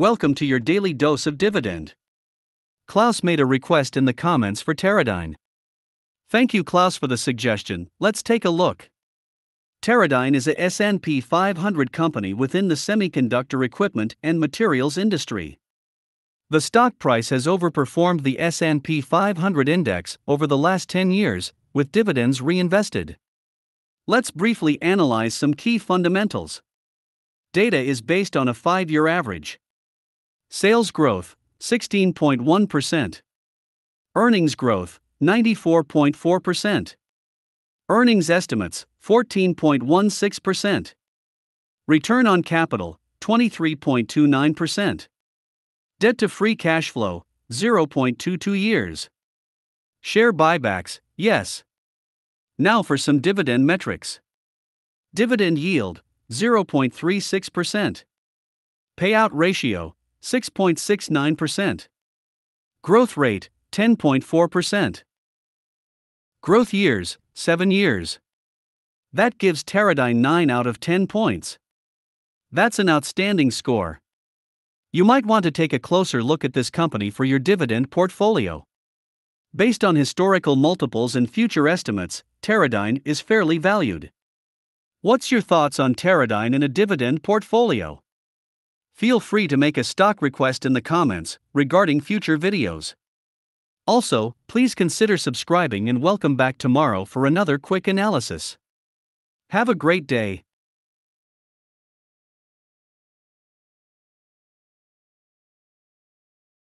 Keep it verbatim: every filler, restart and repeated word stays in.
Welcome to your daily dose of dividend. Klaus made a request in the comments for Teradyne. Thank you, Klaus, for the suggestion. Let's take a look. Teradyne is a S and P five hundred company within the semiconductor equipment and materials industry. The stock price has overperformed the S and P five hundred index over the last ten years, with dividends reinvested. Let's briefly analyze some key fundamentals. Data is based on a five-year average. Sales growth, sixteen point one percent. Earnings growth, ninety-four point four percent. Earnings estimates, fourteen point one six percent. Return on capital, twenty-three point two nine percent. Debt to free cash flow, zero point two two years. Share buybacks, yes. Now for some dividend metrics. Dividend yield, zero point three six percent. Payout ratio, six point six nine percent. Growth rate, ten point four percent. Growth years, seven years. That gives Teradyne nine out of ten points. That's an outstanding score. You might want to take a closer look at this company for your dividend portfolio. Based on historical multiples and future estimates, Teradyne is fairly valued. What's your thoughts on Teradyne in a dividend portfolio? Feel free to make a stock request in the comments regarding future videos. Also, please consider subscribing and welcome back tomorrow for another quick analysis. Have a great day.